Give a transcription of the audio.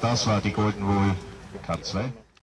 Das war die Golden Cat2.